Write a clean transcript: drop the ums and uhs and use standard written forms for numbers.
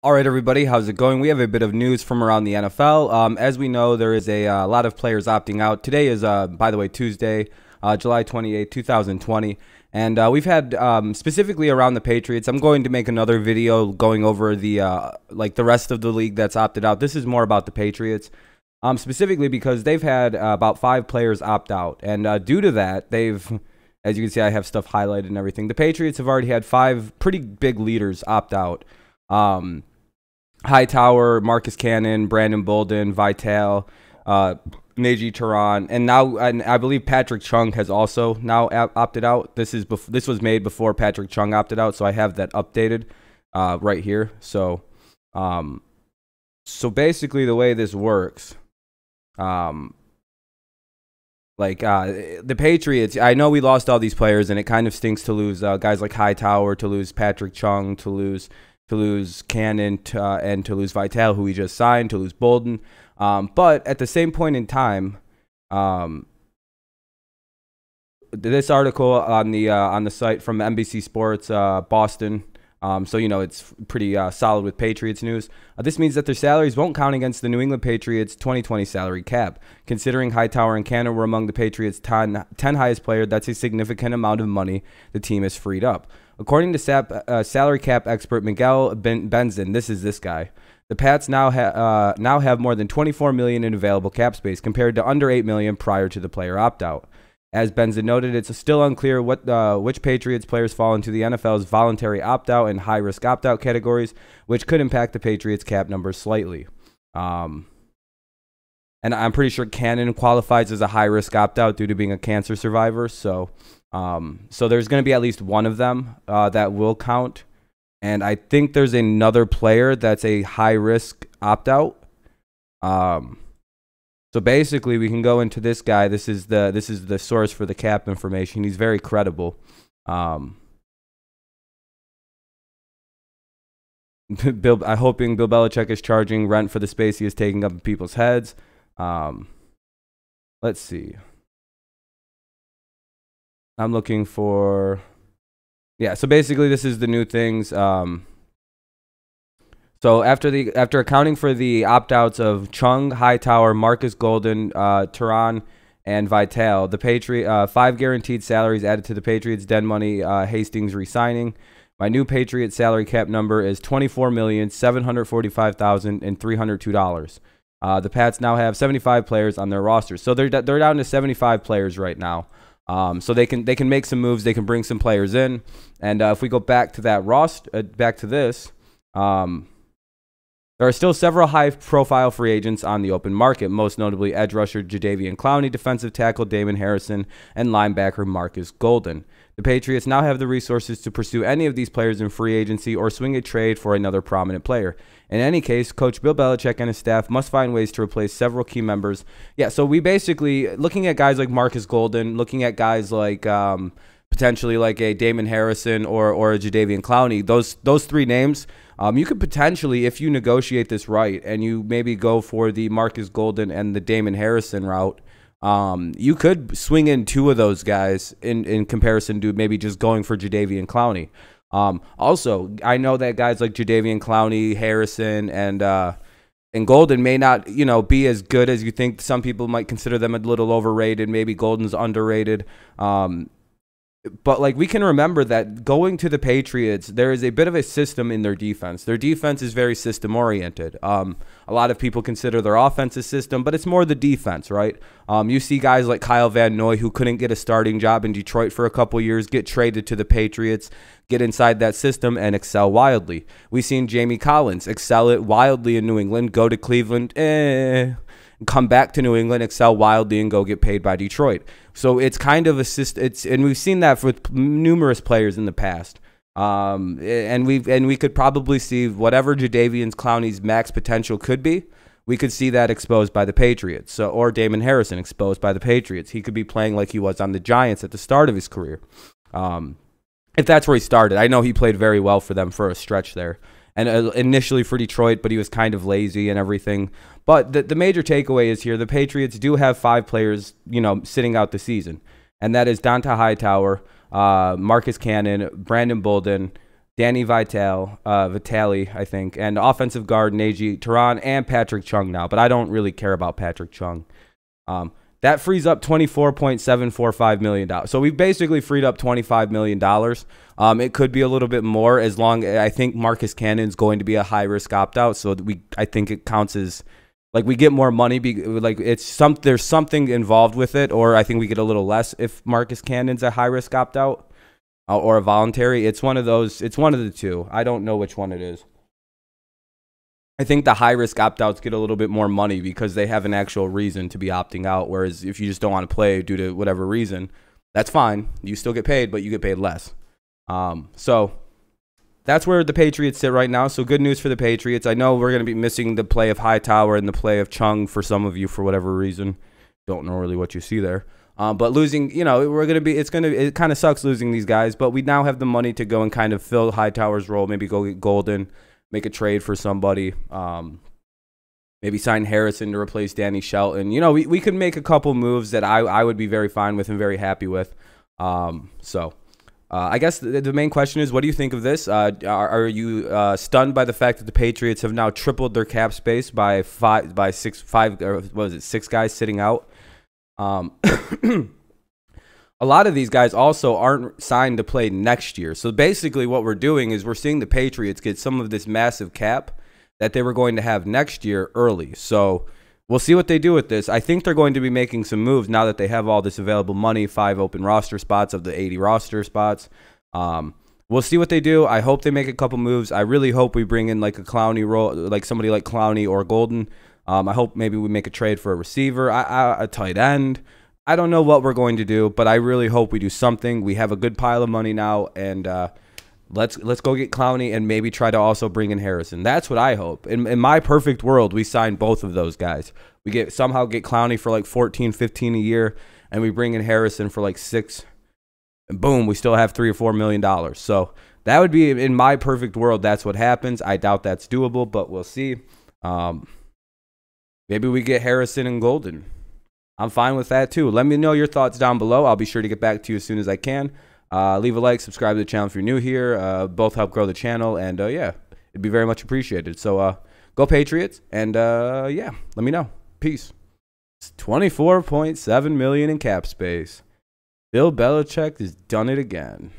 All right, everybody, how's it going? We have a bit of news from around the NFL. As we know, there is a lot of players opting out. Today is, by the way, Tuesday, July 28, 2020. And we've had specifically around the Patriots. I'm going to make another video going over the the rest of the league that's opted out. This is more about the Patriots, specifically because they've had about 5 players opt out. And due to that, they've, as you can see, I have stuff highlighted and everything. The Patriots have already had 5 pretty big leaders opt out. Hightower, Marcus Cannon, Brandon Bolden, Vitale, Najee Taron, and now I believe Patrick Chung has also now opted out. This was made before Patrick Chung opted out, so I have that updated right here. So, so basically the way this works, the Patriots, I know we lost all these players, and it kind of stinks to lose guys like Hightower, to lose Patrick Chung, to lose Cannon, and to lose Vitale, who we just signed, to lose Bolden. But at the same point in time, this article on the site from NBC Sports Boston, so you know it's pretty solid with Patriots news. This means that their salaries won't count against the New England Patriots 2020 salary cap. Considering Hightower and Cannon were among the Patriots' 10 highest players, that's a significant amount of money the team has freed up. According to salary cap expert Miguel Benzan, this is this guy, the Pats now have more than $24 million in available cap space compared to under $8 million prior to the player opt-out. As Benzan noted, it's still unclear which Patriots players fall into the NFL's voluntary opt-out and high-risk opt-out categories, which could impact the Patriots' cap numbers slightly. And I'm pretty sure Cannon qualifies as a high-risk opt-out due to being a cancer survivor. So, so there's going to be at least one of them that will count. And I think there's another player that's a high-risk opt-out. So basically, we can go into this guy. This is the source for the cap information. He's very credible. I'm hoping Bill Belichick is charging rent for the space he is taking up in people's heads. Let's see. I'm looking for, yeah. So basically, this is the new things. So after accounting for the opt-outs of Chung, Hightower, Marcus Golden, Taron, and Vitale, the Patriot 5 guaranteed salaries added to the Patriots' den money. Hastings re-signing. My new Patriot salary cap number is $24,745,302. The Pats now have 75 players on their roster, so they're down to 75 players right now. So they can make some moves, they can bring some players in, and if we go back to that roster, back to this, there are still several high-profile free agents on the open market, most notably edge rusher Jadeveon Clowney, defensive tackle Damon Harrison, and linebacker Marcus Golden. The Patriots now have the resources to pursue any of these players in free agency or swing a trade for another prominent player. In any case, Coach Bill Belichick and his staff must find ways to replace several key members. Yeah, so we basically, looking at guys like Marcus Golden, looking at guys like potentially like a Damon Harrison or a Jadeveon Clowney, those 3 names, you could potentially, if you negotiate this right and you maybe go for the Marcus Golden and the Damon Harrison route, you could swing in 2 of those guys in comparison to maybe just going for Jadeveon Clowney. Also, I know that guys like Jadeveon Clowney, Harrison, and Golden may not, you know, be as good as you think. Some people might consider them a little overrated. Maybe Golden's underrated. But like, we can remember that going to the Patriots, there is a bit of a system in their defense. Their defense is very system oriented. A lot of people consider their offense a system, but it's more the defense, right? You see guys like Kyle Van Noy, who couldn't get a starting job in Detroit for a couple years, get traded to the Patriots, get inside that system and excel wildly. We've seen Jamie Collins excel it wildly in New England, go to Cleveland, come back to New England, excel wildly, and go get paid by Detroit. So it's kind of a system. And we've seen that with numerous players in the past. And we could probably see whatever Jadeveon Clowney's max potential could be, we could see that exposed by the Patriots. So, or Damon Harrison exposed by the Patriots. He could be playing like he was on the Giants at the start of his career, if that's where he started. I know he played very well for them for a stretch there, and initially for Detroit, but he was kind of lazy and everything. But the major takeaway is here, the Patriots do have 5 players, you know, sitting out the season. And that is Donta Hightower, Marcus Cannon, Brandon Bolden, Danny Vitale, Vitale, I think, and offensive guard Najee Taron and Patrick Chung now. But I don't really care about Patrick Chung. That frees up $24.745 million. So we've basically freed up $25 million. It could be a little bit more as long as I think Marcus Cannon's going to be a high-risk opt-out. So I think it counts as, like, we get more money. Like, there's something involved with it, or I think we get a little less if Marcus Cannon's a high-risk opt-out or a voluntary. It's one of those. It's one of the two. I don't know which one it is. I think the high-risk opt-outs get a little bit more money because they have an actual reason to be opting out, whereas if you just don't want to play due to whatever reason, that's fine. You still get paid, but you get paid less. So that's where the Patriots sit right now, so good news for the Patriots. I know we're going to be missing the play of Hightower and the play of Chung for some of you for whatever reason. Don't know really what you see there. But losing, you know, it kind of sucks losing these guys, but we now have the money to go and kind of fill Hightower's role, maybe go get Golden, make a trade for somebody, maybe sign Harrison to replace Danny Shelton. You know, we could make a couple moves that I would be very fine with and very happy with. I guess the main question is, what do you think of this? Are you stunned by the fact that the Patriots have now tripled their cap space by six guys sitting out? A lot of these guys also aren't signed to play next year. So basically what we're doing is we're seeing the Patriots get some of this massive cap that they were going to have next year early. So we'll see what they do with this. I think they're going to be making some moves now that they have all this available money, 5 open roster spots of the 80 roster spots. We'll see what they do. I hope they make a couple moves. I really hope we bring in like a Clowney role, like somebody like Clowney or Golden. I hope maybe we make a trade for a receiver, a tight end. I don't know what we're going to do, but I really hope we do something. We have a good pile of money now, and let's go get Clowney and maybe try to also bring in Harrison. That's what I hope. In my perfect world, we sign both of those guys. We somehow get Clowney for like 14, 15 a year, and we bring in Harrison for like 6. And boom, we still have $3 or $4 million. So that would be, in my perfect world, that's what happens. I doubt that's doable, but we'll see. Maybe we get Harrison and Golden. I'm fine with that too. Let me know your thoughts down below. I'll be sure to get back to you as soon as I can. Leave a like, subscribe to the channel if you're new here. Both help grow the channel, and yeah, it'd be very much appreciated. So go Patriots, and yeah, let me know. Peace. It's $24.7 million in cap space. Bill Belichick has done it again.